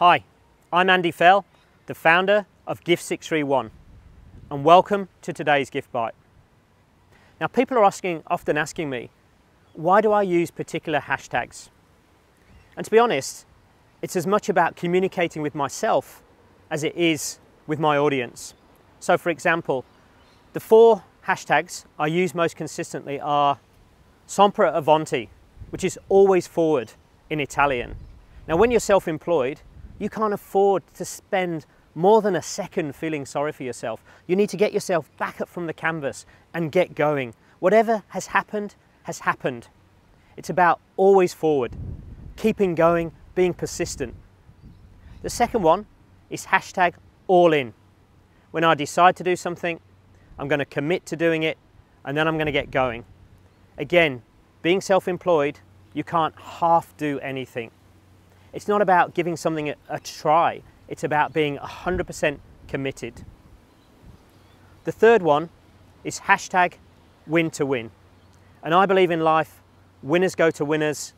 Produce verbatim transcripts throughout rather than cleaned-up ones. Hi, I'm Andy Fell, the founder of Gift six three one, and welcome to today's Gift Bite. Now, people are asking, often asking me, why do I use particular hashtags? And to be honest, it's as much about communicating with myself as it is with my audience. So for example, the four hashtags I use most consistently are Sempre Avanti, which is always forward in Italian. Now, when you're self-employed, you can't afford to spend more than a second feeling sorry for yourself. You need to get yourself back up from the canvas and get going. Whatever has happened, has happened. It's about always forward, keeping going, being persistent. The second one is hashtag all in. When I decide to do something, I'm gonna commit to doing it, and then I'm gonna get going. Again, being self-employed, you can't half do anything. It's not about giving something a, a try, it's about being one hundred percent committed. The third one is hashtag win to win. And I believe in life, winners go to winners,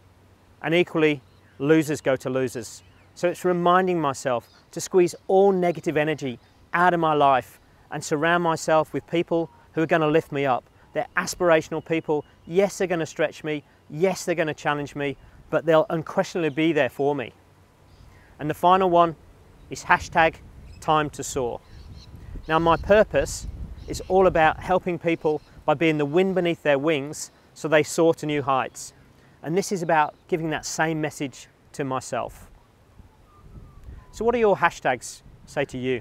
and equally, losers go to losers. So it's reminding myself to squeeze all negative energy out of my life and surround myself with people who are gonna lift me up. They're aspirational people. Yes, they're gonna stretch me. Yes, they're gonna challenge me, but they'll unquestionably be there for me. And the final one is hashtag time to soar. Now, my purpose is all about helping people by being the wind beneath their wings so they soar to new heights. And this is about giving that same message to myself. So what do your hashtags say to you?